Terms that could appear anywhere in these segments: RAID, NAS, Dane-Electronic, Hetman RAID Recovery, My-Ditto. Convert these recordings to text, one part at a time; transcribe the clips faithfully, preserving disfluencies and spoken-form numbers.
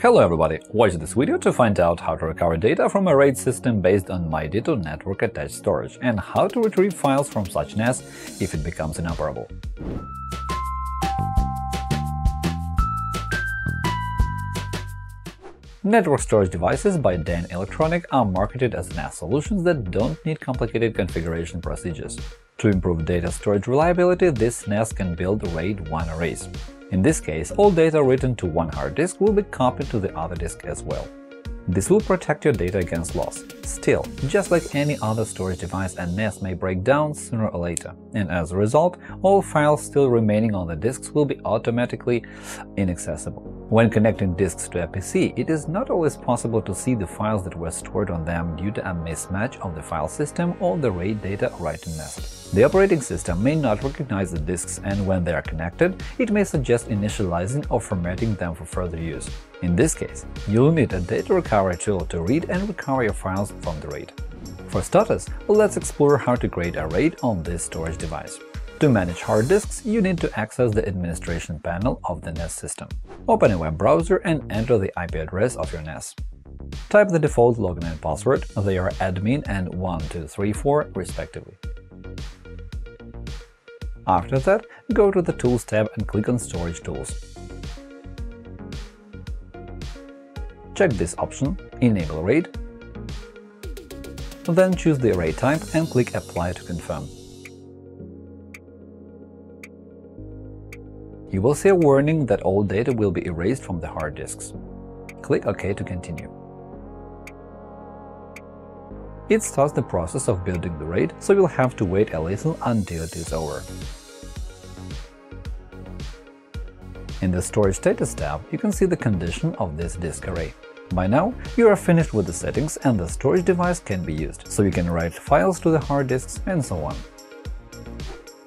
Hello everybody! Watch this video to find out how to recover data from a RAID system based on My-Ditto network-attached storage and how to retrieve files from such N A S if it becomes inoperable. Network storage devices by Dane-Electronic are marketed as N A S solutions that don't need complicated configuration procedures. To improve data storage reliability, this N A S can build RAID one arrays. In this case, all data written to one hard disk will be copied to the other disk as well. This will protect your data against loss. Still, just like any other storage device, a N A S may break down sooner or later, and as a result, all files still remaining on the disks will be automatically inaccessible. When connecting disks to a P C, it is not always possible to see the files that were stored on them due to a mismatch of the file system or the RAID data writing method. The operating system may not recognize the disks, and when they are connected, it may suggest initializing or formatting them for further use. In this case, you'll need a data recovery tool to read and recover your files from the RAID. For starters, let's explore how to create a RAID on this storage device. To manage hard disks, you need to access the administration panel of the N A S system. Open a web browser and enter the I P address of your N A S. Type the default login and password, they are admin and one two three four respectively. After that, go to the Tools tab and click on Storage Tools. Check this option, Enable RAID, then choose the array type and click Apply to confirm. You will see a warning that all data will be erased from the hard disks. Click OK to continue. It starts the process of building the RAID, so you'll have to wait a little until it is over. In the Storage Status tab, you can see the condition of this disk array. By now, you are finished with the settings and the storage device can be used, so you can write files to the hard disks and so on.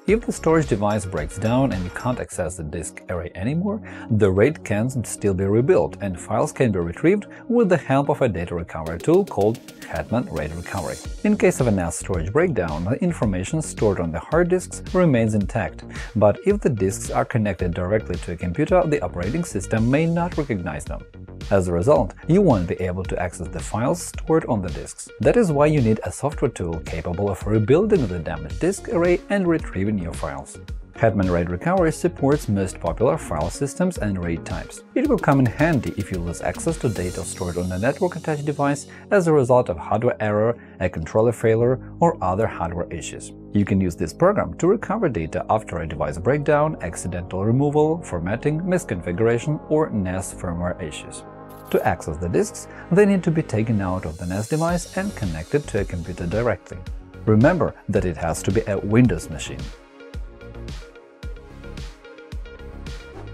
If the storage device breaks down and you can't access the disk array anymore, the RAID can still be rebuilt and files can be retrieved with the help of a data recovery tool called Hetman RAID Recovery. In case of a N A S storage breakdown, the information stored on the hard disks remains intact, but if the disks are connected directly to a computer, the operating system may not recognize them. As a result, you won't be able to access the files stored on the disks. That is why you need a software tool capable of rebuilding the damaged disk array and retrieving your files. Hetman RAID Recovery supports most popular file systems and RAID types. It will come in handy if you lose access to data stored on a network-attached device as a result of hardware error, a controller failure, or other hardware issues. You can use this program to recover data after a device breakdown, accidental removal, formatting, misconfiguration, or N A S firmware issues. To access the disks, they need to be taken out of the N A S device and connected to a computer directly. Remember that it has to be a Windows machine.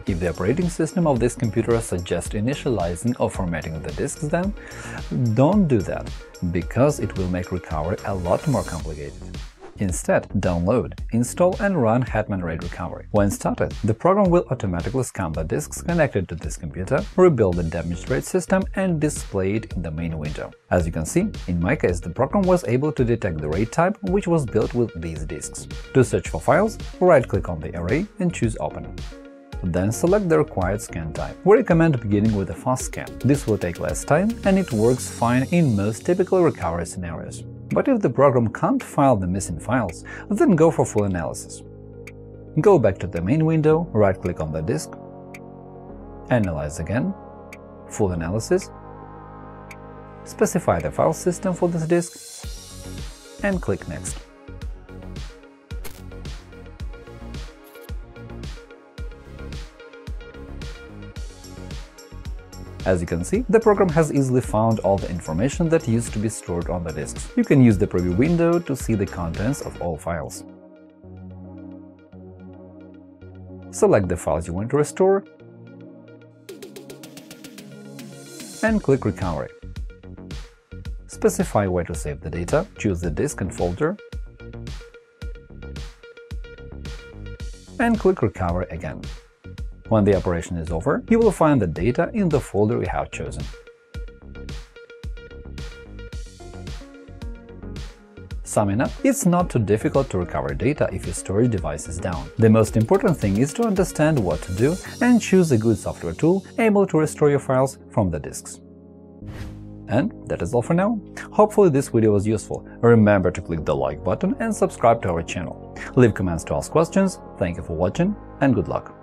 If the operating system of this computer suggests initializing or formatting the disks, then don't do that, because it will make recovery a lot more complicated. Instead, download, install and run Hetman RAID Recovery. When started, the program will automatically scan the disks connected to this computer, rebuild the damaged RAID system and display it in the main window. As you can see, in my case, the program was able to detect the RAID type, which was built with these disks. To search for files, right-click on the array and choose Open. Then select the required scan type. We recommend beginning with a fast scan. This will take less time and it works fine in most typical recovery scenarios. But if the program can't find the missing files, then go for full analysis. Go back to the main window, right-click on the disk, Analyze again, Full analysis, specify the file system for this disk, and click Next. As you can see, the program has easily found all the information that used to be stored on the disks. You can use the preview window to see the contents of all files. Select the files you want to restore and click Recovery. Specify where to save the data, choose the disk and folder and click Recovery again. When the operation is over, you will find the data in the folder you have chosen. Summing up, it's not too difficult to recover data if your storage device is down. The most important thing is to understand what to do and choose a good software tool able to restore your files from the disks. And that is all for now. Hopefully this video was useful. Remember to click the like button and subscribe to our channel. Leave comments to ask questions. Thank you for watching and good luck!